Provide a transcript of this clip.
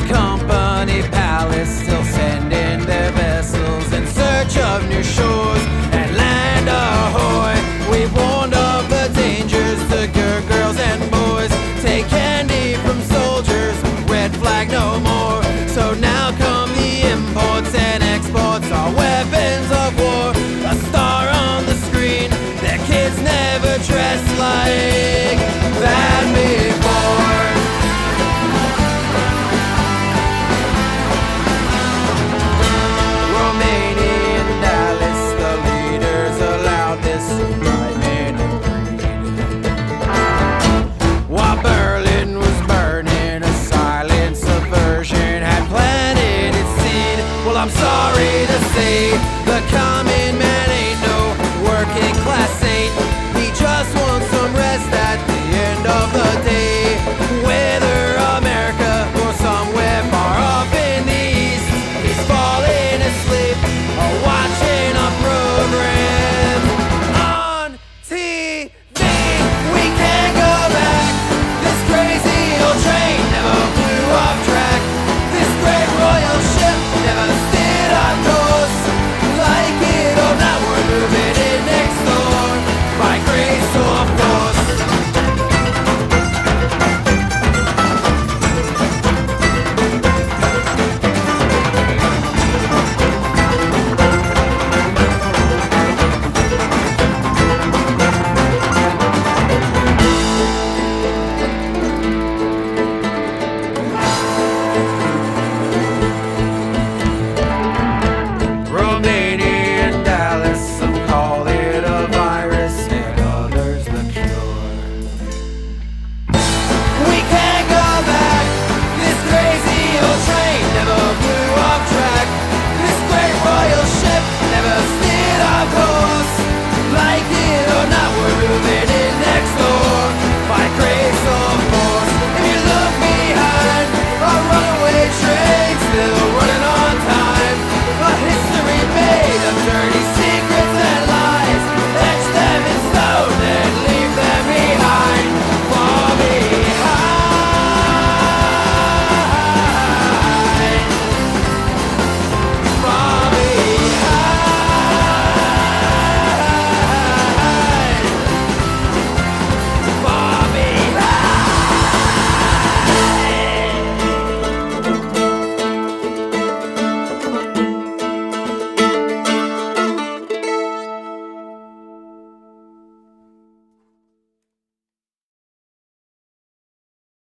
Dot com.